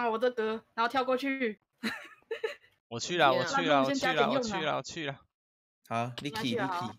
上我这格，然后跳过去。我去了，我去了，我去了，我去了，我去了。好 ，Licky，Licky。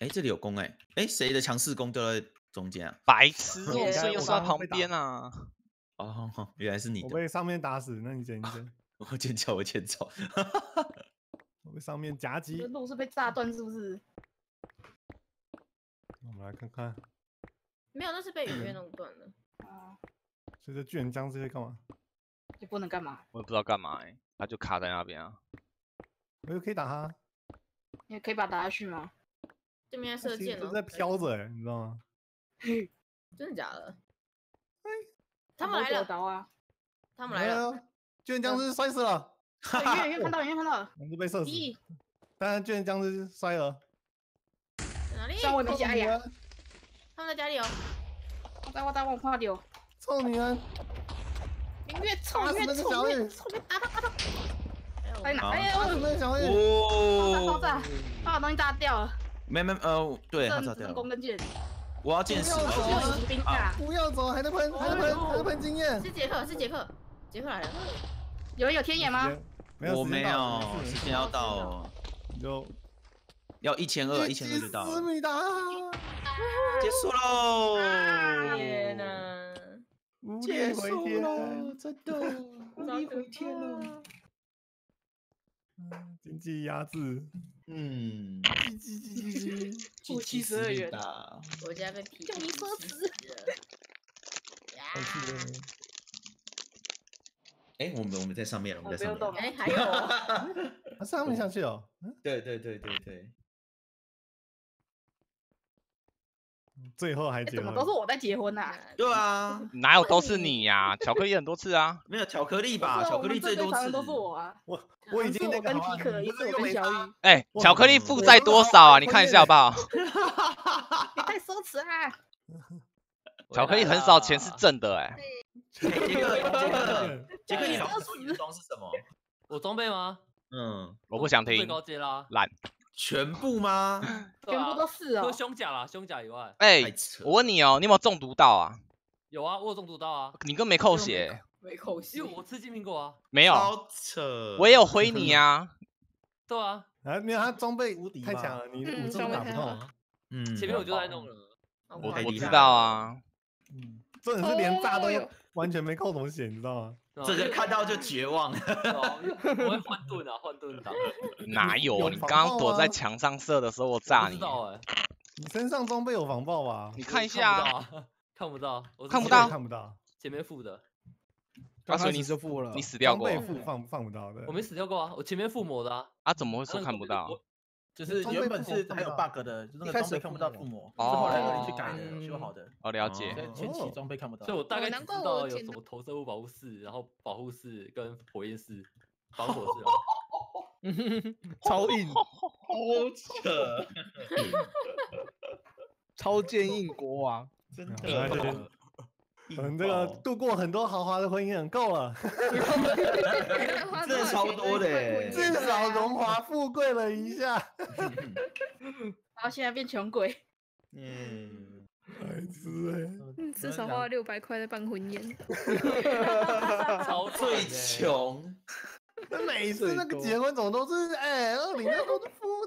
哎，这里有弓哎，哎，谁的强势弓掉在中间啊？白痴，我射又射在旁边啊。哦，原来是你。我被上面打死，那你捡一捡。我捡走，我捡走。我被上面夹击。路是被炸断是不是？我们来看看。没有，那是被雨约弄断了。啊。所以这巨人僵尸在干嘛？ 就不能干嘛？我也不知道干嘛哎，他就卡在那边啊。我又可以打他，你可以把他打下去吗？对面射箭都在飘着哎，你知道吗？真的假的？哎，他们来了！他们来了！巨人僵尸摔死了！远远看到，远远看到，我们被射死。当然，巨人僵尸摔了。哪里？在我们家里啊！他们在家里哦。我怕丢。臭女人！ 越臭越臭越臭！打他打他！哎呀，哎呀，我爆炸！把我东西炸掉了。没，对，他炸掉了。弓跟箭。我要见识。不要走，还在喷，还在喷经验。是杰克，是杰克，杰克来了。有人有天眼吗？我没有，时间要到。有。要1200，1200就到了。结束喽！天哪！ 结束了，真的无力回天了。经济压制，嗯，负72元，我家被皮，叫你说死。哎，我们在上面了，我们在上面。哎，还有，上面上去哦。对。最后还结婚？怎么都是我在结婚呐？对啊，哪有都是你呀？巧克力很多次啊，没有巧克力吧？巧克力最多次都是我啊。我已经那个皮可一次跟小雨。哎，巧克力负债多少啊？你看一下好不好？你太奢侈啦！巧克力很少钱是正的哎。杰克，你老是说你的装是什么？我装备吗？嗯，我不想听。最高阶啦。懒。 全部吗？全部都是哦，除了胸甲啦，胸甲以外。哎，我问你哦，你有没有中毒到啊？有啊，我有中毒到啊。你跟没扣血？没扣血，因为我吃金苹果啊。没有。好扯。我也有回你啊。对啊，没有他装备无敌太强了，你武装打不动。嗯，前面我就在弄了。我知道啊。嗯，这人是连炸都完全没扣什么血，你知道吗？ 这个看到就绝望了。我会换盾啊，换盾打。哪有？你刚刚躲在墙上射的时候，我炸你。你身上装备有防爆吧？你看一下。看不到。看不到。看不到。前面附的。他说你是附了。你死掉过。装备附放不到的。我没死掉过啊，我前面附魔的啊。啊？怎么会说看不到？就是原本是还有 bug 的，就是装备看不到附魔，是后来有人去改的，修好的。哦，了解。前期装备看不到，所以我大概知道有什么投射物保护室，然后保护室跟火焰室、防火室。超硬，好扯，超剑硬国王，真的。我们这个度过很多豪华的婚姻，很够了。这超多的，至少荣华富贵了一下。然后现在变穷鬼。嗯，白痴哎。至少花了600块在办婚宴。超最穷。每次那个结婚总都是哎，2000多是敷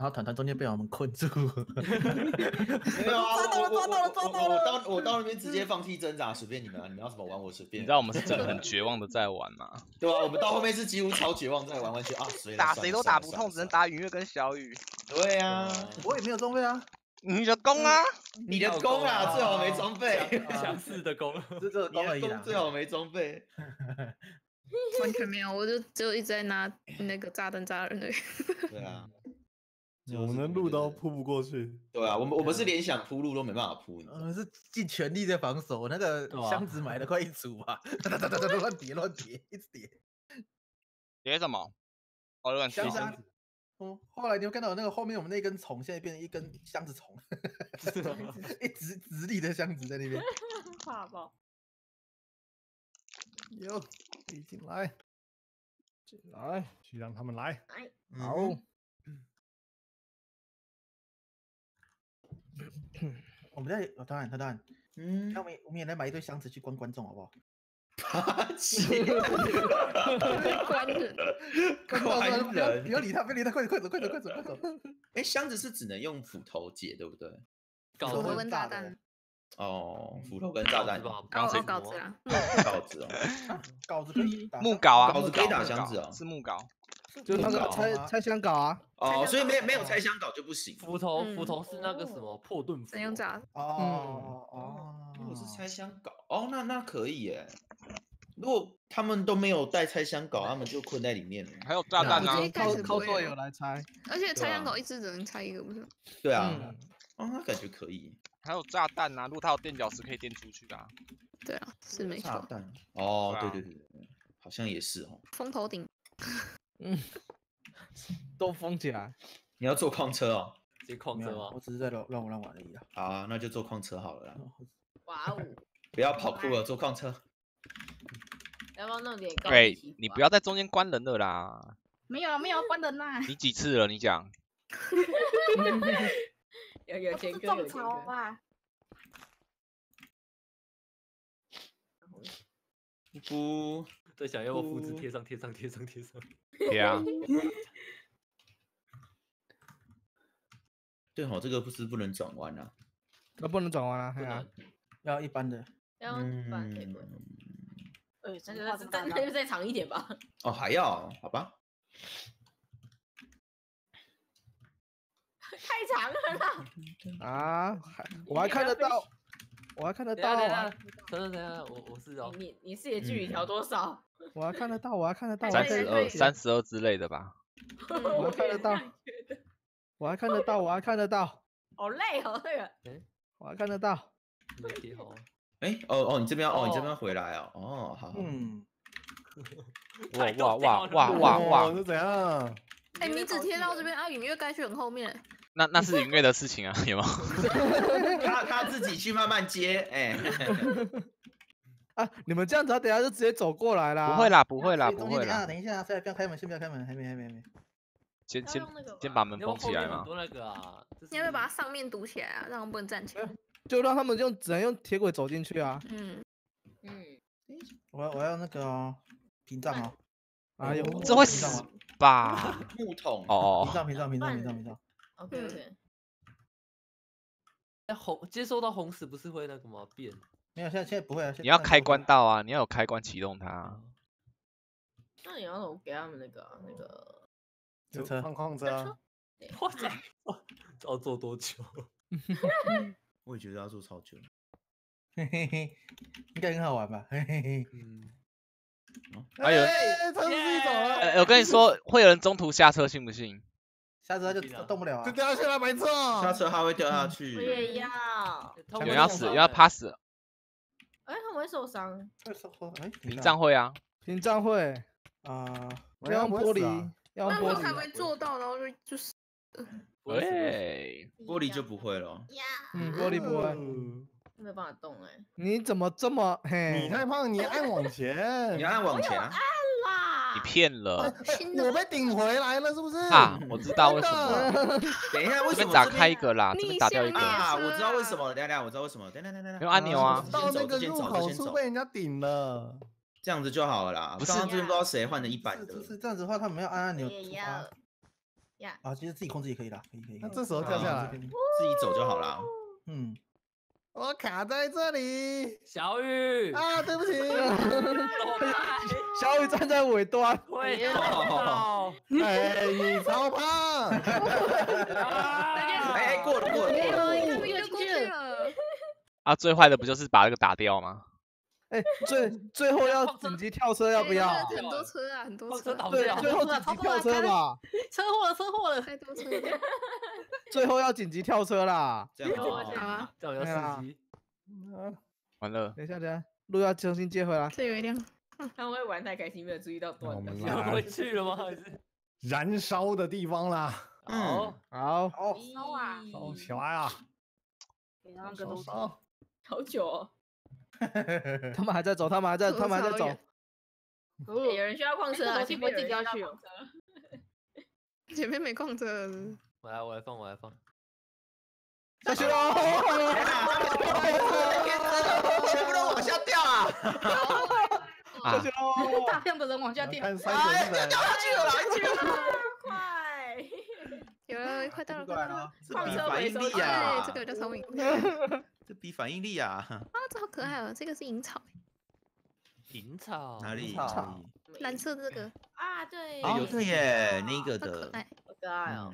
然后团团中间被我们困住，没有啊，抓到了！我到那边直接放弃挣扎，随便你们啊，你们要怎么玩我随便。你知道我们是真的很绝望的在玩嘛？对啊，我们到后面是几乎超绝望在玩，完全啊，打谁都打不痛，只能打云月跟小雨。对啊，我也没有装备啊，你的弓啊，你的弓啊，最好没装备，强势的弓，这弓而已啦，最好没装备。 完全没有，我就只有一直在拿那个炸弹炸人而已。对啊。 我们的路都扑不过去。对啊，我们是连想扑路都没办法扑。我们是尽全力在防守，那个箱子买了快一组啊，乱叠一直叠。叠什么？哦，乱箱子。嗯，后来你会看到那个后面我们那根虫，现在变成一根箱子虫，一直直立的箱子在那边。怕爆！哟，进来，进来，去让他们来。好。我们在，当然，当然，嗯，那我们也来买一堆箱子去关观众，好不好？ 关人，关人！不要理他，不要理他，快走，快走，快走，快走，快走！哎，箱子是只能用斧头解，对不对？斧头跟炸弹。哦，斧头跟炸弹。镐子啊，镐子哦，镐子可以。木镐啊，镐子可以打箱子啊，是木镐。就是那个拆箱镐啊。哦，所以没有拆箱镐就不行。斧头是那个什么破盾斧。用炸。哦。如果是拆箱镐，哦，那可以耶。 如果他们都没有带拆箱镐，他们就困在里面了。还有炸弹啊，靠队友来拆。而且拆箱镐一次只能拆一个，不是？对啊，哦，那感觉可以。还有炸弹啊，如果他有垫脚石可以垫出去啊。对啊，是没错。炸弹哦，对对对对，好像也是哦。封头顶，嗯，都封起来。你要坐矿车哦？这矿车吗？我只是在让我玩而已啊。好啊，那就坐矿车好了。哇哦！不要跑酷了，坐矿车。 要不要弄点高？对，你不要在中间关人了啦。没有关人啦。你几次了？你讲。有前科。种草吧。不，对，想要我复制贴上。对啊。对哦，这个不是不能转弯啊。那不能转弯啊，对啊，要一般的。要一般可以滚。 那就再长一点吧。哦，还要？好吧。太长了啦！啊，我还看得到。等下，我是哦。你视野距离调多少？我还看得到。32之类的吧。我还看得到。好累哦，这个。我还看得到。没贴好。 哎，哦，你这边要回来哦，哦，好，嗯，哇，是怎样？哎，你只贴到这边啊，允月该去很后面。那是允月的事情啊，有吗？他自己去慢慢接，哎。啊，你们这样子，他等下就直接走过来啦。不会啦。等一下，不要开门，先不要开门，还没。先把门封起来嘛。你要不要把它上面堵起来啊？让他们不能站起来。 就让他们只能用铁轨走进去啊！我要那个哦，屏障哦！哎呦，这会死吧？木桶哦，屏障。OK。那红接收到红石不是会那个吗？变？没有，现在不会啊。你要开关到啊，你要有开关启动它。那你要给他们那个矿车。哇塞！要做多久？ 我也觉得要做超久，应该很好玩吧？哎呦，他自己走了。我跟你说，会有人中途下车，信不信？下车他就动不了啊，就掉下去了，没错。下车他会掉下去。我也要。有要死，有要趴死。哎，他们会受伤。会受伤？哎，屏障会啊，要用玻璃，要用玻璃才会做到，然后就死。 喂，玻璃就不会了。玻璃不会，没有办法动哎。你怎么这么嘿？你太胖，你按往前，你按往前。按啦！你骗了，我被顶回来了是不是？啊，我知道为什么。等一下，为什么打开一个啦？这边打掉一个啊！我知道为什么，我知道为什么。等，有按钮啊。到那个入口处被人家顶了，这样子就好了啦。不是，这边不知道谁换了100的。是这样子的话，他没有按按钮。 啊，其实自己控制也可以啦，可以。那这时候掉下来，自己走就好啦。嗯，我卡在这里。小雨啊，对不起。小雨站在尾端。会哦。哎，你超胖。哎，过了。没有。啊，最坏的不就是把这个打掉吗？ 哎，最后要紧急跳车，要不要？很多车。对，最后紧急跳车吧。车祸了，太多车。最后要紧急跳车啦！这样要司机。完了。等一下，路要重新接回来。这有一辆。他们会玩太开心，没有注意到断了。回去了吗？还是？燃烧的地方啦。好，好，烧啊，烧起来啊！给他们个东西，好久。他们还在走，他们还在走。有人需要矿车，先别自己要去。前面没矿车。我来放。 下去喽！全部都往下掉啊！下去喽！大量的人往下掉，哎，掉下去了，快！有了，快到了，快到了！这比反应力啊！这个叫苍蝇。这比反应力啊！啊，这好可爱哦！这个是银草。银草哪里？蓝色这个啊，对。有对耶，那个的。好可爱哦！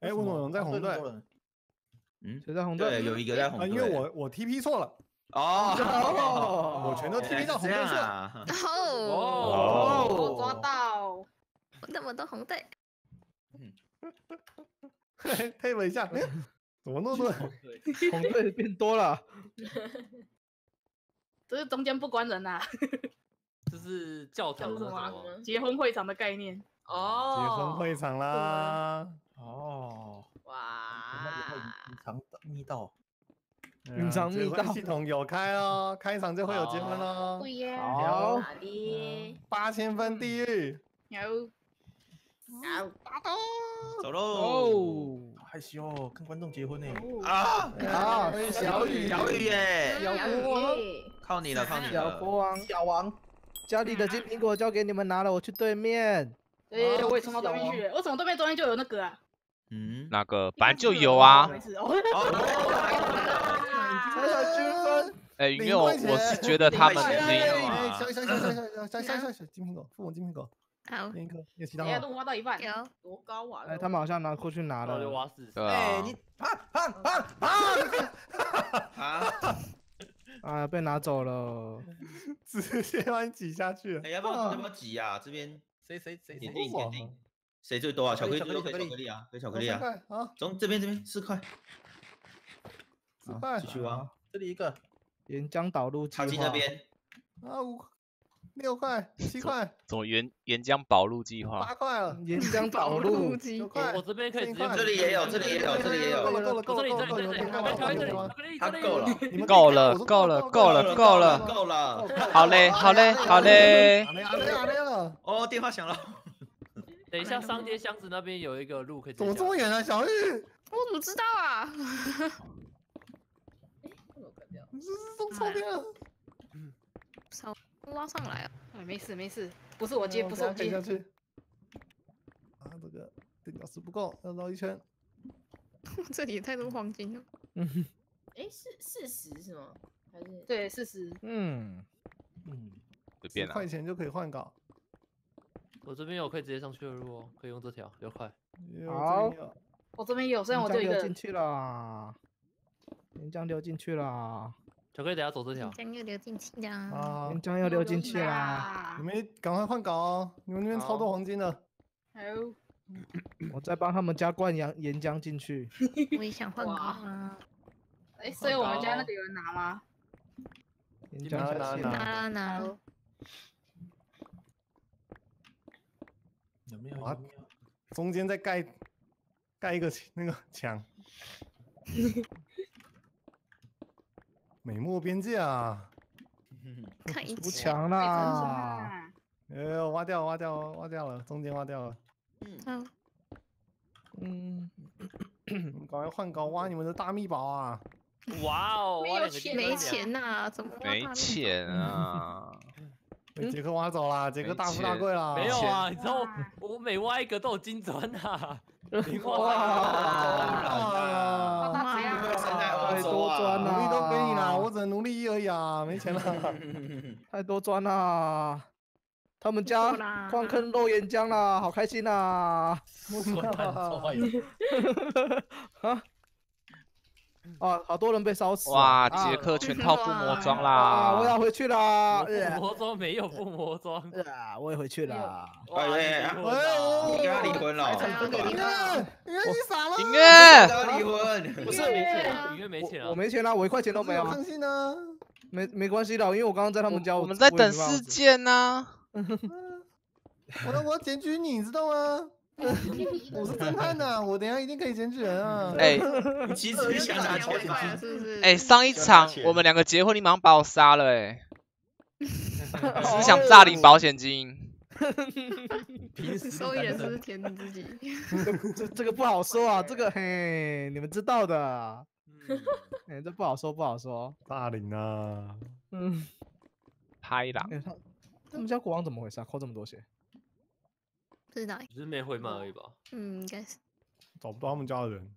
哎，温总在红队。 嗯，谁在红队？对，有一个在红队。因为我 TP 错了。哦，我全都 TP 到红队去了。哦，我抓到，我那么多红队。嗯，配合一下，怎么那么多？红队变多了。这是中间不关人呐。这是教堂什么？结婚会场的概念。哦，结婚会场啦。哦。 哇！隐藏密道系统有开哦，开场就会有结婚喽。对耶，好，8000分地狱，有，打到，走喽！害羞，跟观众结婚呢。啊，好，小雨耶，小国王，靠你了，小王，家里的金苹果交给你们拿了，我去对面。对，我也冲到对面去，我从对面就有那个。 嗯，那个本来就有啊。哎，因为我是觉得他们小金苹果，父母金苹果。好，那个有其他吗？哎，都挖到一半，多高啊！哎，他们好像拿过去拿了。哎，你爬！啊，被拿走了，直接把你挤下去。哎，要不要挤啊？这边谁点定？ 谁最多啊？巧克力啊，给巧克力啊！好，走这边4块，4块，继续挖。这里一个沿江导入计划，那边啊5、6块、7块，怎么沿江保路计划？8块了，沿江保路计划。我这边可以直接，这里也有，够了，他够了，好嘞，哦，电话响了。 等一下，商店箱子那边有一个路可以。怎么这么远啊，小玉？我怎么知道啊？你这都超边了。少挖上来啊！哎，没事，不是我接。下去。啊，这个电池不够，要绕一圈。这里也太多黄金了。嗯。哎，40是吗？还是？对，40。嗯。随便啦。10块钱就可以换稿。 我这边有可以直接上去的路哦，可以用这条6块。好，我这边有，虽然我这一个。岩浆流进去了，巧克力等下走这条。岩浆又流进去啦！你们赶快换稿哦，你们那边超多黄金的。好，我再帮他们加灌岩浆进去。我也想换稿啊。哎，所以我们家那个有人拿吗？拿了。 有没有？啊，中间再盖一个那个墙。美墨边界啊！看一墙啦！挖掉了，中间挖掉了。赶快换稿挖你们的大秘宝啊！哇哦！没钱啊！被杰克挖走啦，杰克大富大贵啦！没有啊，你知道我每挖一个都有金砖呐！哇！太多砖了，努力都给你啦，我只能努力而已啊，没钱了。太多砖啦！他们家矿坑漏岩浆啦，好开心啊！啊！ 哦，好多人被烧死！哇，杰克全套附魔装啦！我要回去啦！附魔装没有附魔装。啊，我也回去啦。你跟他离婚了？你跟他离婚？不是没钱，你没钱啊？我没钱啦，我1块钱都没有。相信呢？没关系的，因为我刚刚在他们家。我们在等事件呢。我要检举你，你知道吗？我是侦探呐，我等一下一定可以检举人啊！哎，你其实想拿钱了是不是？哎，上一场我们两个结婚，你马上把我杀了哎！只想诈领保险金。平时受益人是不是填你自己？这个不好说啊，这个嘿，你们知道的。哎，这不好说，不好说。诈领啊！嗯，拍啦！他们家国王怎么回事啊？扣这么多血？ 是哪？只是没回满而已吧。嗯，应该是。找不到他们家的人。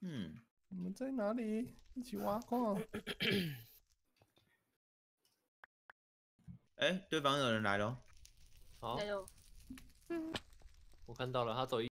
嗯，你们在哪里？一起挖矿。哎，对方有人来了。好。来了。嗯。我看到了，他走一。